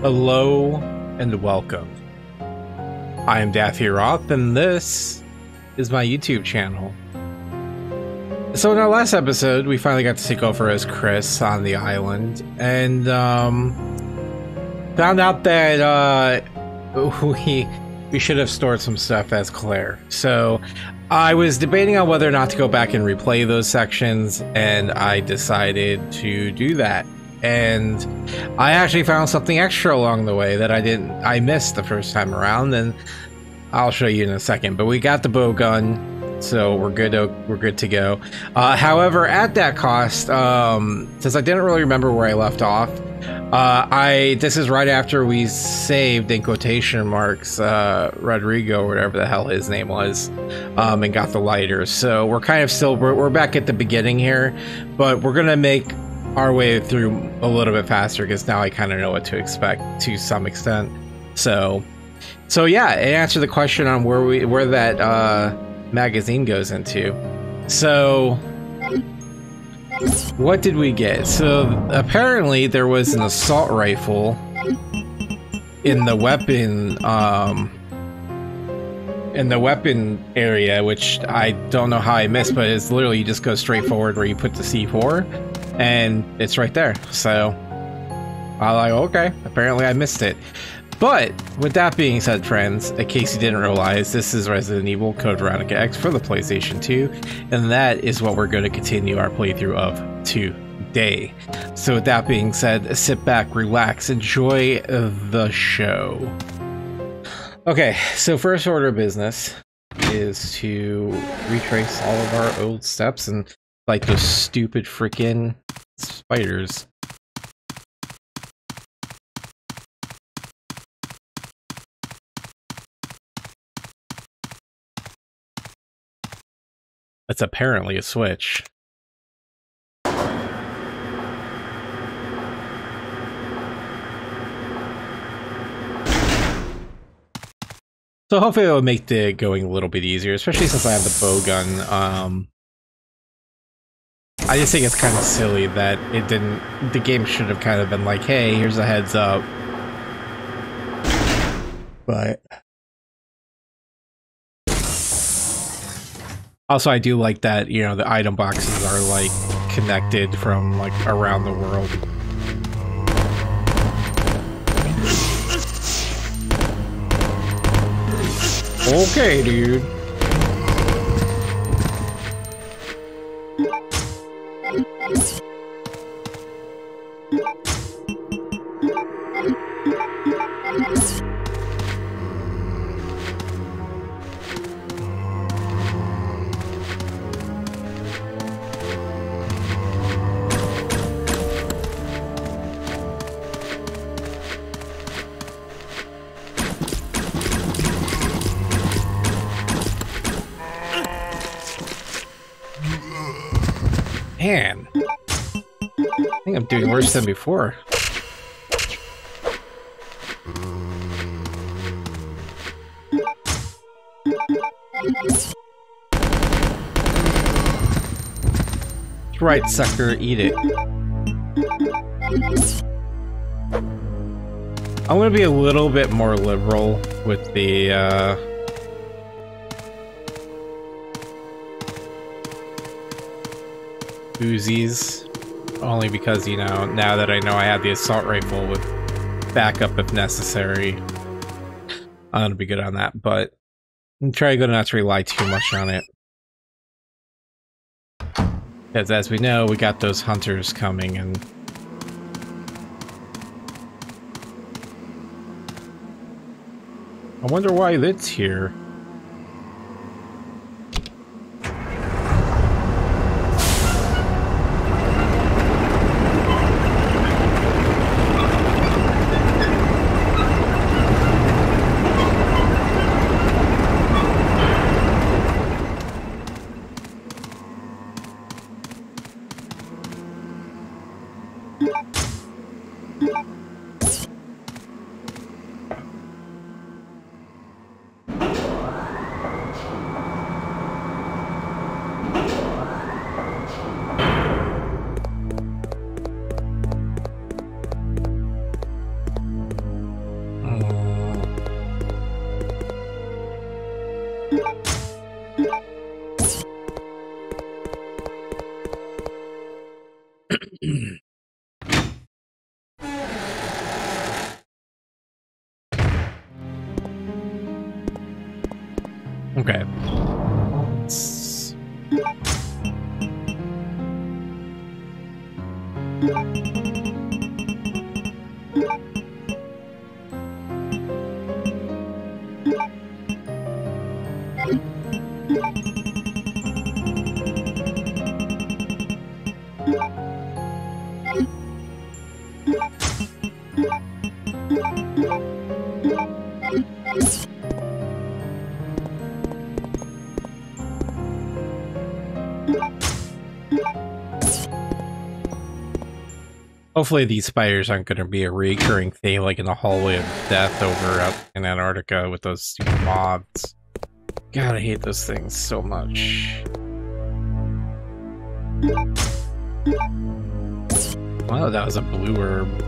Hello and welcome. I am Daffy Roth and this is my YouTube channel. So in our last episode, we finally got to take over as Chris on the island and found out that we should have stored some stuff as Claire. So I was debating on whether or not to go back and replay those sections, and I decided to do that. And I actually found something extra along the way that I missed the first time around, and I'll show you in a second. But we got the bow gun, so we're good to go. However, at that cost, since I didn't really remember where I left off, this is right after we saved, in quotation marks, Rodrigo, or whatever the hell his name was, and got the lighter. So we're kind of still we're back at the beginning here, but we're gonna make our way through a little bit faster because now I kind of know what to expect to some extent. So yeah, it answered the question on where that magazine goes into. So what did we get? So apparently there was an assault rifle in the weapon area, which I don't know how I missed, but it's literally you just go straight forward where you put the C4. And it's right there. So I'm like, okay, apparently I missed it. But with that being said, friends, in case you didn't realize, this is Resident Evil Code Veronica X for the PlayStation 2. And that is what we're going to continue our playthrough of today. So with that being said, sit back, relax, enjoy the show. Okay, so first order of business is to retrace all of our old steps and like those stupid freaking spiders. That's apparently a switch. So hopefully it'll make the going a little bit easier, especially since I have the bow gun. I just think it's kind of silly that it didn't. The game should have kind of been like, hey, here's a heads up. But also, I do like that, you know, the item boxes are like connected from like around the world. Okay, dude. Man, I think I'm doing worse than before. That's right, sucker, eat it. I'm gonna be a little bit more liberal with the, Uzis, only because, you know, now that I know I have the assault rifle with backup if necessary, I'm gonna be good on that, but I'm trying to not to rely too much on it, because as we know, we got those hunters coming, and I wonder why that's here. Hopefully these spiders aren't going to be a recurring thing like in the Hallway of Death over up in Antarctica with those stupid mobs. God, I hate those things so much. Wow, that was a blue herb.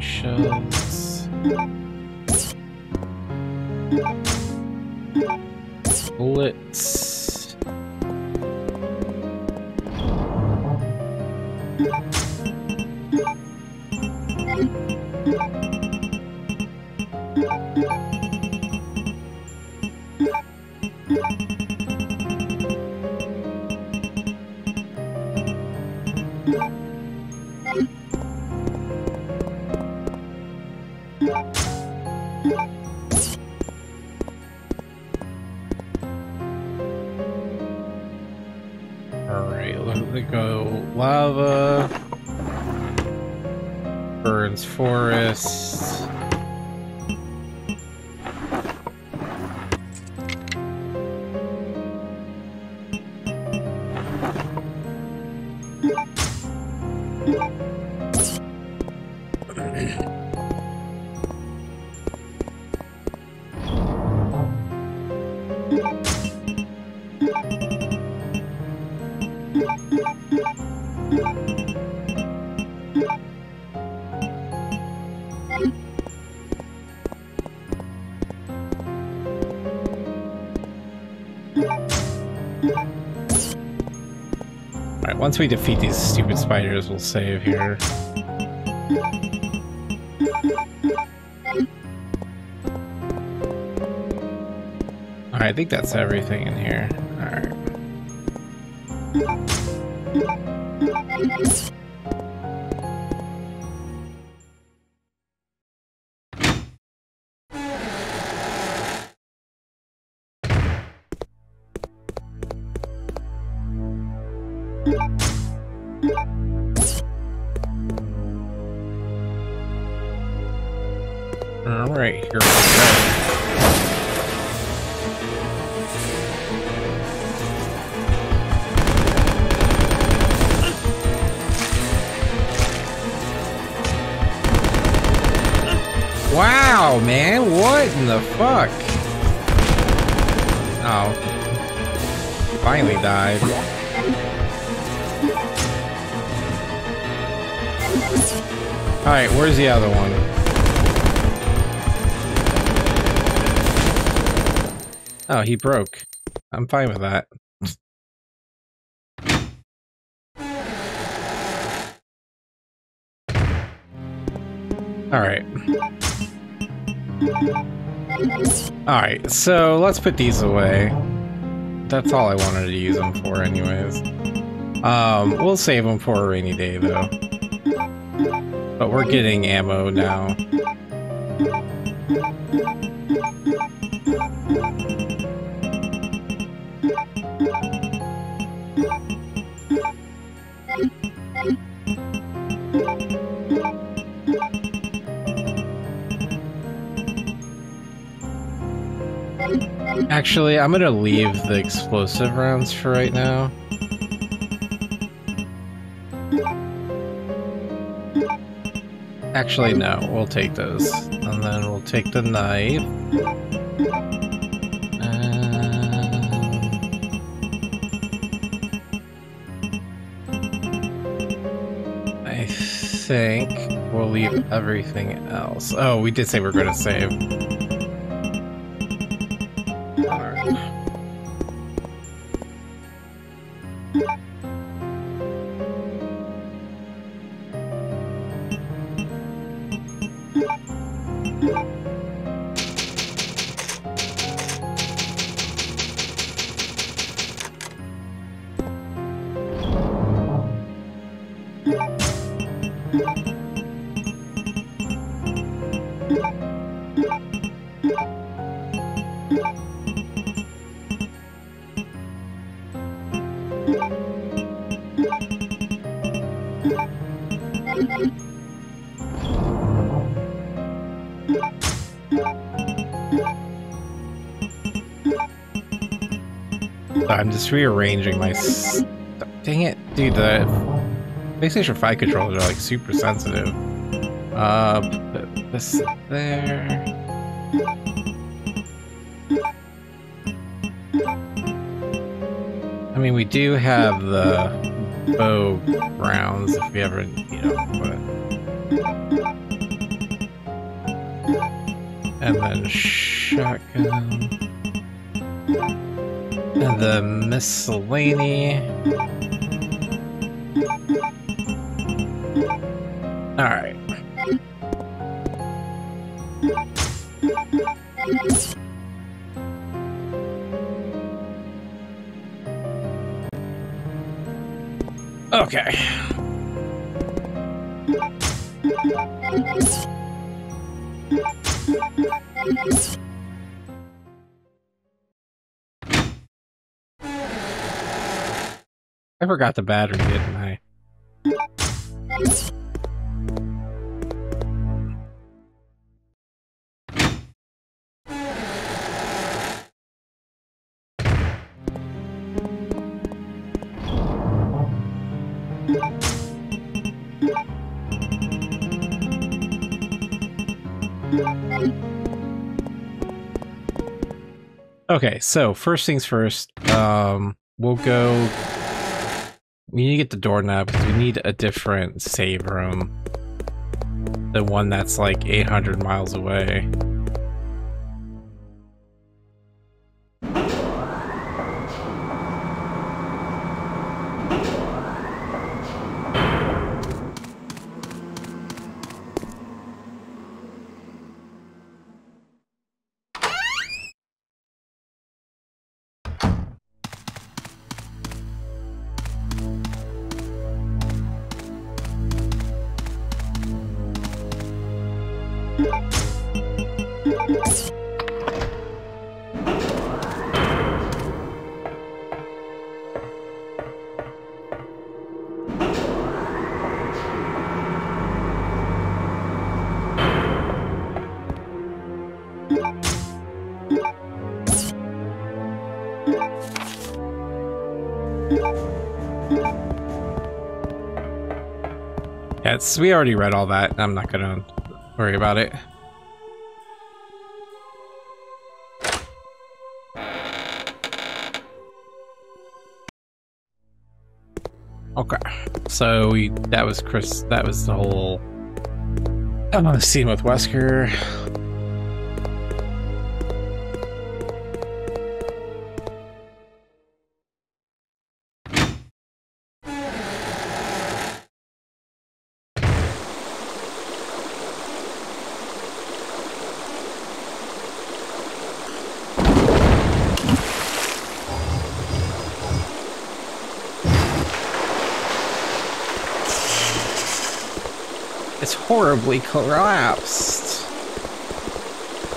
Shells. Bullets. Once we defeat these stupid spiders, we'll save here. Alright, I think that's everything in here. Alright. Oh, he broke. I'm fine with that. Alright. Alright, so let's put these away. That's all I wanted to use them for anyways. We'll save them for a rainy day though. But we're getting ammo now. Actually, I'm gonna leave the explosive rounds for right now. Actually, no, we'll take those. And then we'll take the knife. think we'll leave everything else. Oh, we did say we're going to save. All right. I'm just rearranging my dang it, dude, the PlayStation 5 controllers are like super sensitive. Put this there. I mean, we do have the bow rounds if we ever, you know, but... And then shotgun... And the miscellany... Alright. Okay. I forgot the battery, didn't I? Okay, so first things first, we'll go... We need to get the doorknob because we need a different save room. The one that's like 800 miles away. We already read all that. I'm not gonna worry about it. Okay, so that was Chris. That was the whole scene with Wesker. Horribly collapsed.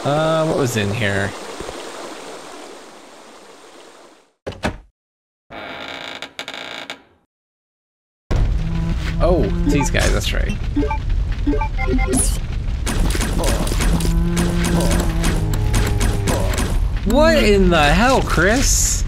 What was in here? Oh, these guys, that's right. What in the hell, Chris?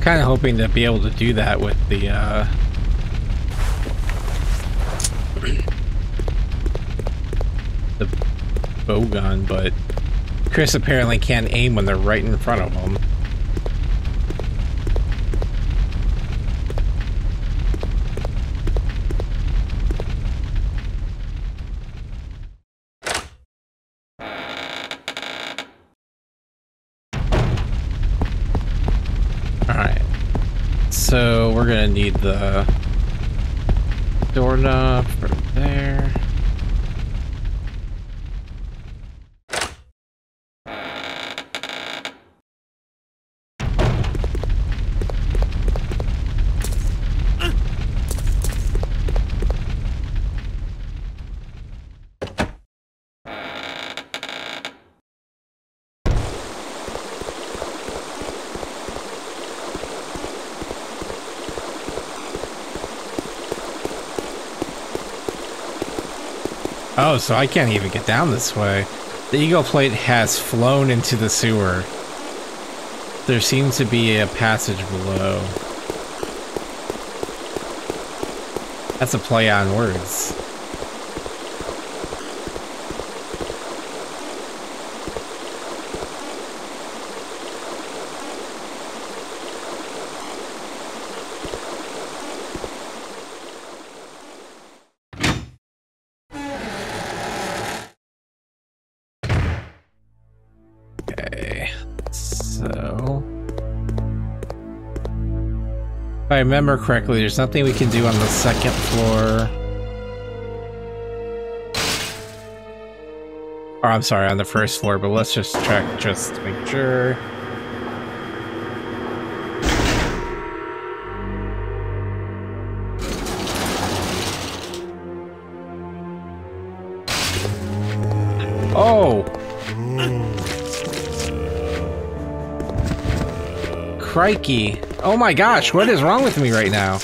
Kind of hoping to be able to do that with the the bow gun, but Chris apparently can't aim when they're right in front of him. So we're gonna need the doorknob from there. Oh, so I can't even get down this way. The eagle plate has flown into the sewer. There seems to be a passage below. That's a play on words. If I remember correctly, there's nothing we can do on the second floor. Or I'm sorry, on the first floor, but let's just check just to make sure. Oh! Crikey. Oh my gosh, what is wrong with me right now?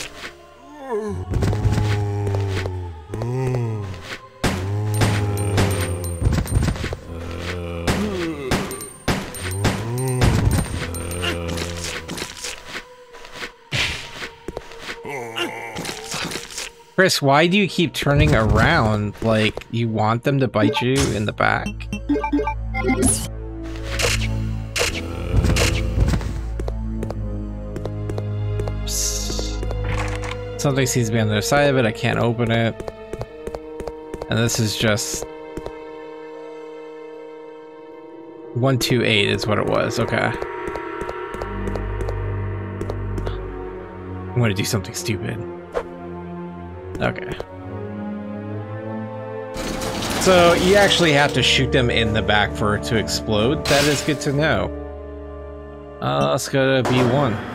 Chris, why do you keep turning around like you want them to bite you in the back? Something seems to be on the other side of it. I can't open it. And this is just 128 is what it was. Okay. I'm gonna do something stupid. Okay. So you actually have to shoot them in the back for it to explode. That is good to know. Let's go to B1.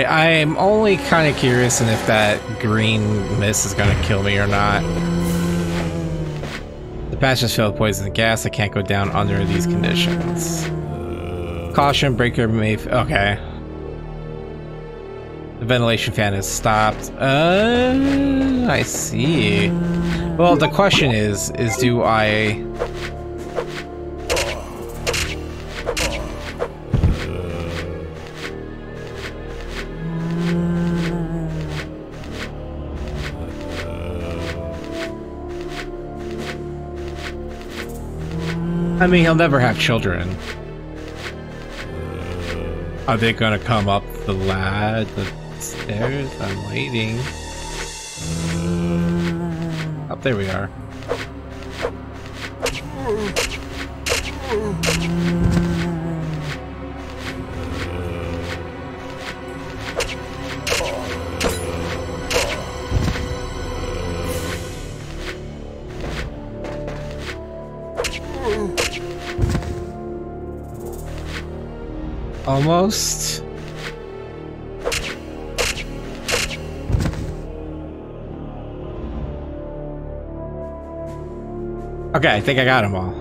I'm only kind of curious if that green mist is going to kill me or not. The patch has failed poison gas. I can't go down under these conditions. Caution, breaker may... Okay. The ventilation fan has stopped. I see. Well, the question is do I... I mean, he'll never have children. Are they gonna come up the ladder, the stairs? I'm waiting. Up there we are. Almost. Okay, I think I got them all.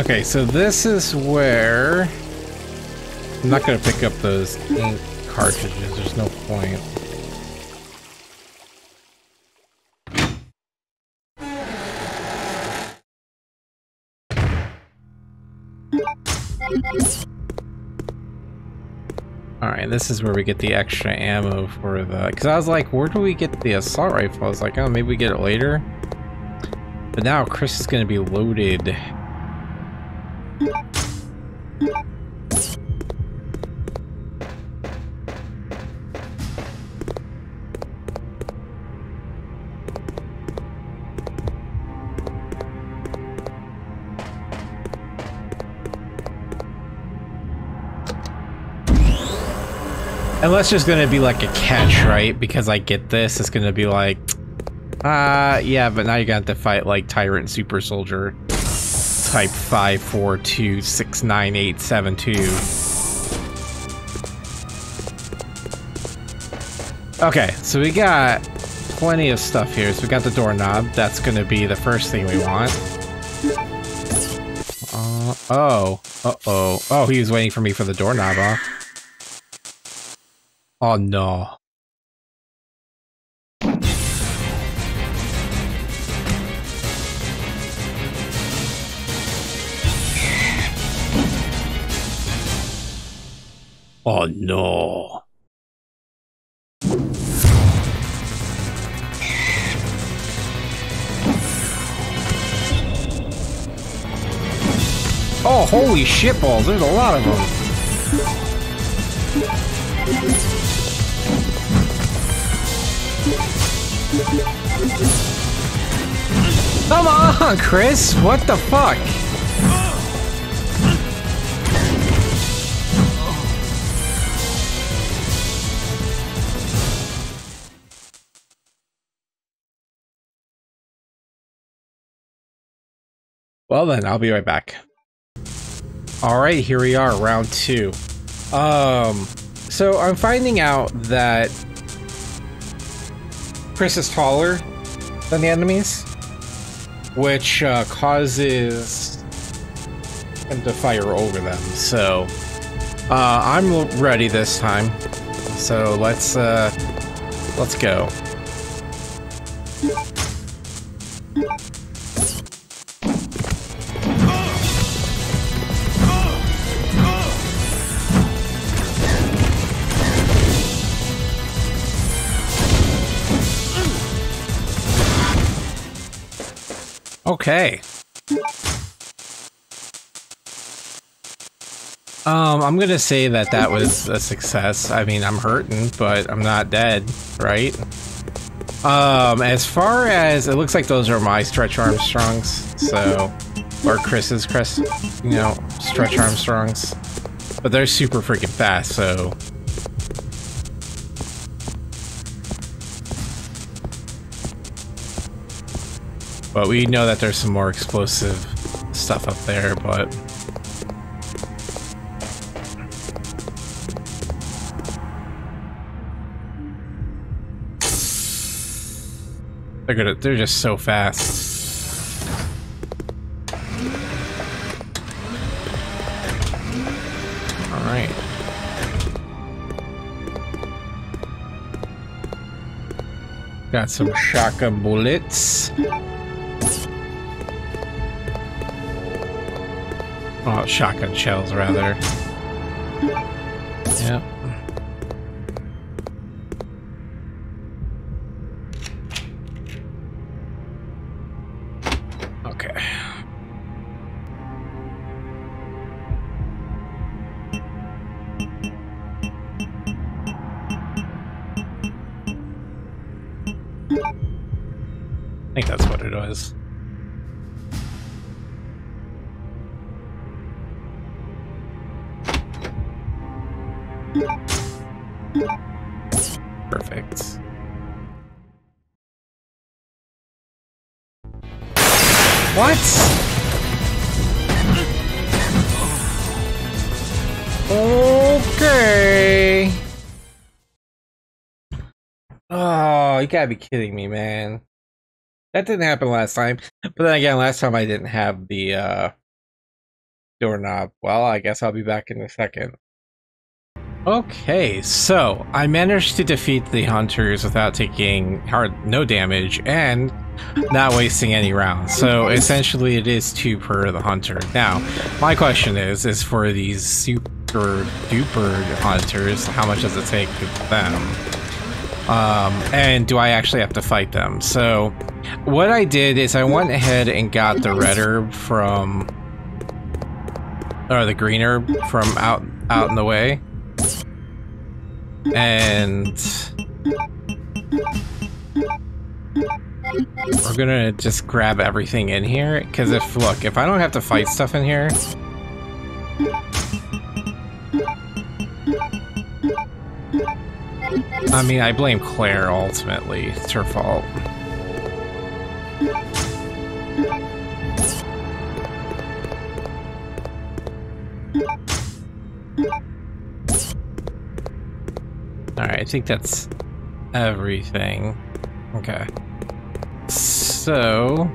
Okay, so this is where... I'm not gonna pick up those ink cartridges, there's no point. Alright, this is where we get the extra ammo for the... Because I was like, where do we get the assault rifle? I was like, oh, maybe we get it later. But now Chris is gonna be loaded. Unless there's gonna be like a catch, right? Because I get this, it's gonna be like, yeah, but now you're gonna have to fight like Tyrant Super Soldier type 542-69872. Okay, so we got plenty of stuff here. So we got the doorknob, that's gonna be the first thing we want. Oh, he was waiting for me for the doorknob off. Oh no. Oh no. Oh, holy shitballs, there's a lot of them. Come on, Chris! What the fuck? Well then, I'll be right back. Alright, here we are, round two. So I'm finding out that Chris is taller than the enemies, which causes him to fire over them. So I'm ready this time. So let's go. Okay. I'm gonna say that that was a success. I mean, I'm hurting, but I'm not dead, right? As far as... It looks like those are my Stretch Armstrongs, so... Or Chris's, you know, Stretch Armstrongs. But they're super freaking fast, so... But we know that there's some more explosive stuff up there, but... They're just so fast. Alright. Got some shotgun bullets. Oh, shotgun shells, rather. Yep. Okay. I think that's what it was. Perfect. What? Okay. Oh, you gotta be kidding me, man. That didn't happen last time. But then again, last time I didn't have the doorknob. Well, I guess I'll be back in a second. Okay, so I managed to defeat the hunters without taking no damage and not wasting any rounds. So essentially it is 2 per the hunter. Now, my question is for these super duper hunters, how much does it take to them? And do I actually have to fight them? So what I did is I went ahead and got the red herb from, or the green herb from out in the way. And we're gonna just grab everything in here, because if, look, if I don't have to fight stuff in here, I mean, I blame Claire, ultimately. It's her fault. Alright, I think that's everything. Okay. So...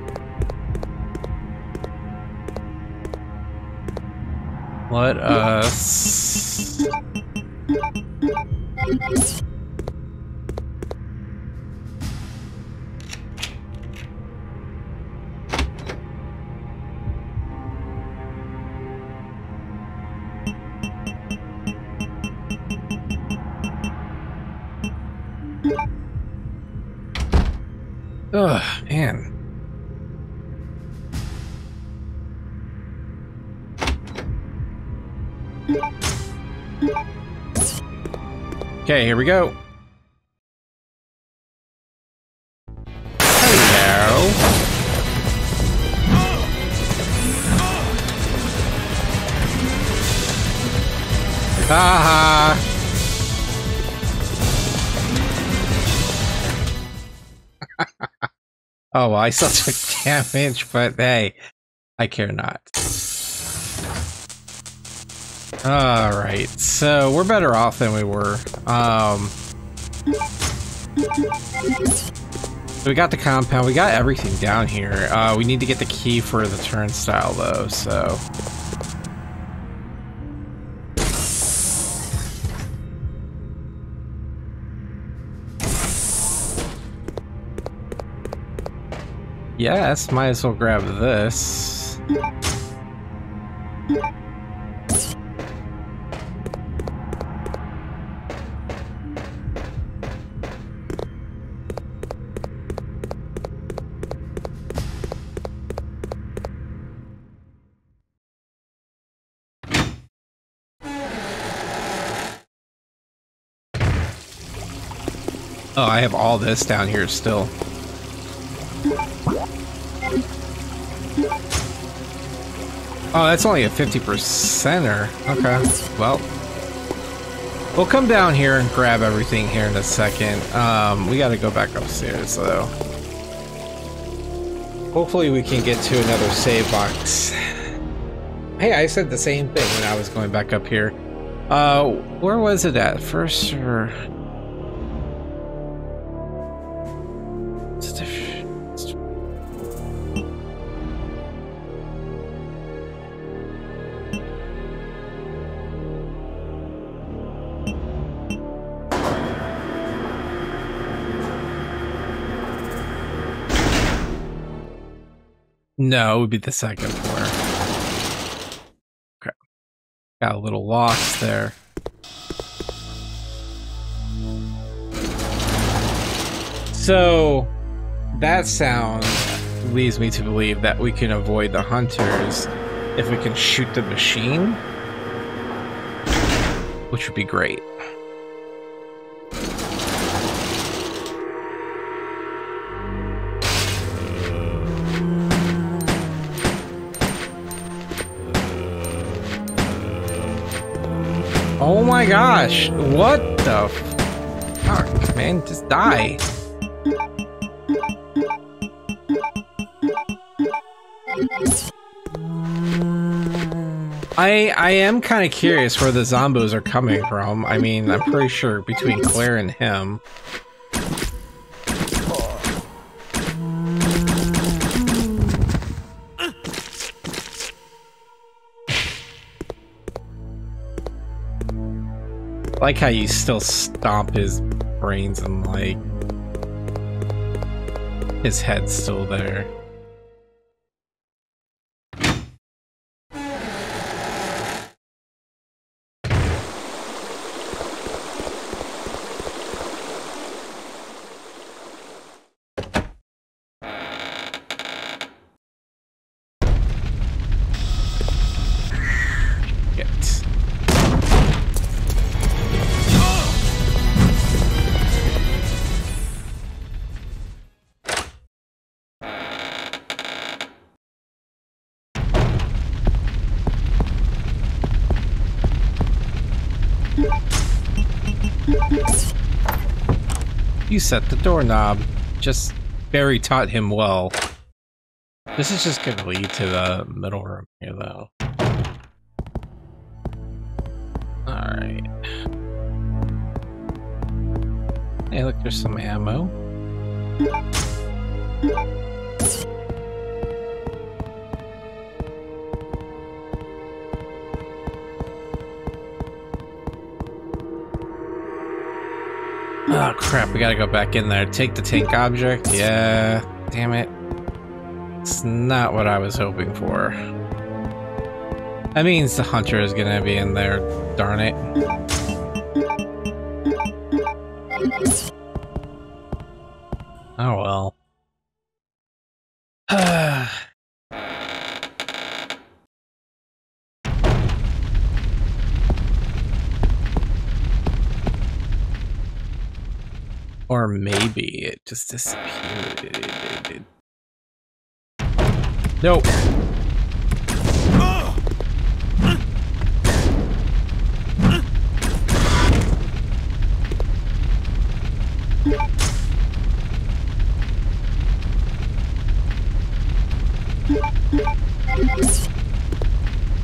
let us... ugh, man. Okay, here we go. Hello. Haha. Oh, well, I still took damage, but hey, I care not. Alright, so we're better off than we were. So we got the compound, we got everything down here. We need to get the key for the turnstile, though, so... yes, might as well grab this. Oh, I have all this down here still. Oh, that's only a 50%er. Okay, well, we'll come down here and grab everything here in a second. We gotta go back upstairs, though. Hopefully we can get to another save box. Hey, I said the same thing when I was going back up here. Where was it at? First or... no, it would be the second floor. Okay. Got a little lost there. So, that sound leads me to believe that we can avoid the hunters if we can shoot the machine, which would be great. Oh my gosh, what the f- man. Just die. I am kind of curious where the zombos are coming from. I mean, I'm pretty sure between Claire and him. I like how you still stomp his brains and like his head's still there. You set the doorknob. Just Barry taught him well. This is just gonna lead to the middle room here, though. Alright. Hey, look, there's some ammo. Oh crap, we gotta go back in there. Take the tank object. Yeah, damn it. It's not what I was hoping for. That means the hunter is gonna be in there, darn it. Oh well. Or maybe it just disappeared. Nope.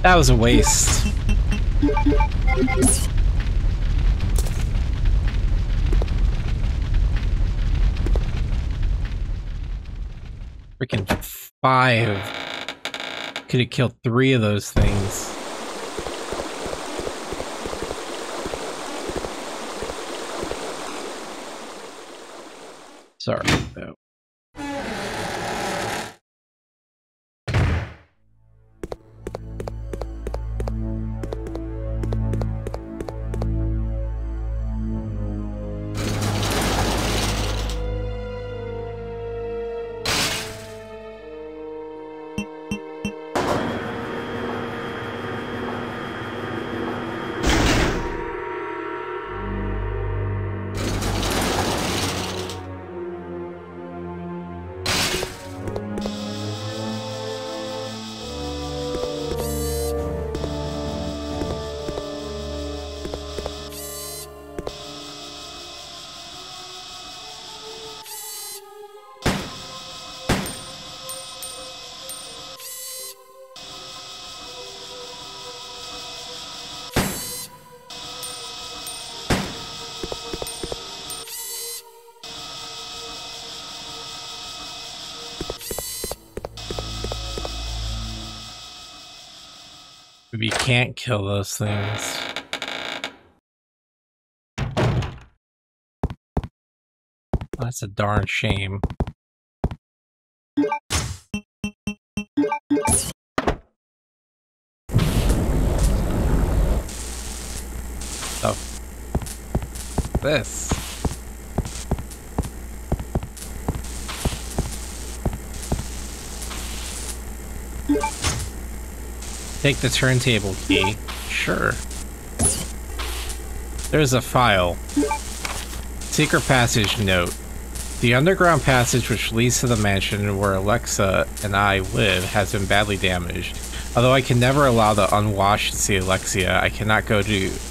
That was a waste. Freaking 5. Could have killed 3 of those things. Sorry, though. You can't kill those things. That's a darn shame. Oh. This. Take the turntable key. Sure. There's a file. Secret passage note. The underground passage which leads to the mansion where Alexia and I live has been badly damaged. Although I can never allow the unwashed to see Alexia, I cannot go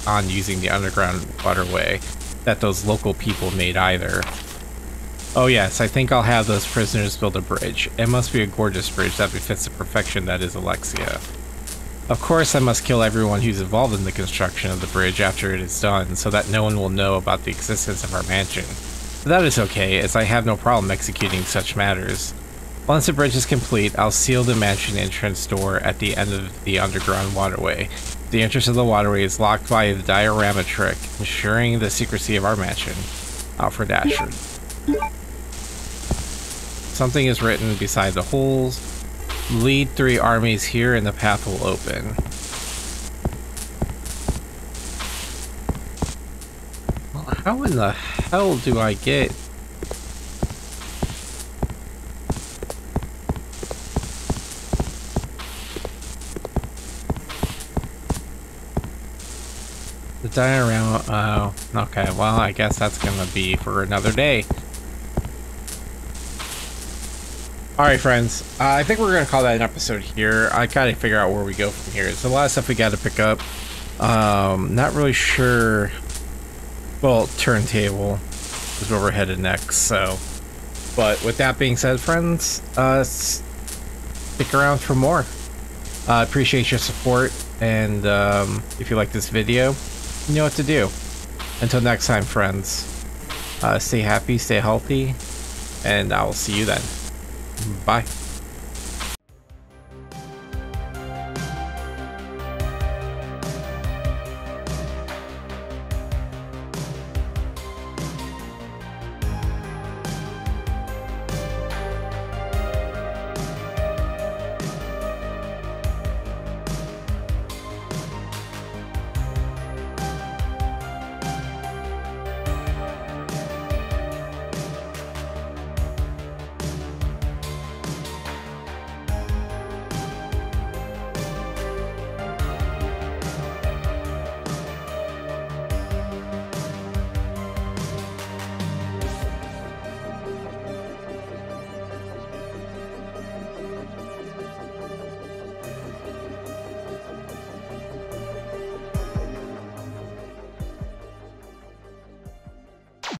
on using the underground waterway. that those local people made either. Oh yes, I think I'll have those prisoners build a bridge. It must be a gorgeous bridge that befits the perfection that is Alexia. Of course I must kill everyone who's involved in the construction of the bridge after it is done, so that no one will know about the existence of our mansion. But that is okay, as I have no problem executing such matters. Once the bridge is complete, I'll seal the mansion entrance door at the end of the underground waterway. The entrance of the waterway is locked by the diorama trick, ensuring the secrecy of our mansion. Alfred Ashford. Something is written beside the holes. Lead three armies here and the path will open. Well, how in the hell do I get... diorama. Oh, okay. Well, I guess that's gonna be for another day. All right, friends. I think we're gonna call that an episode here. I gotta figure out where we go from here. It's a lot of stuff we gotta pick up. Not really sure. Well, turntable is where we're headed next. So, but with that being said, friends, stick around for more. I appreciate your support, and if you like this video, you know what to do. Until next time, friends, stay happy, stay healthy, and I will see you then. Bye.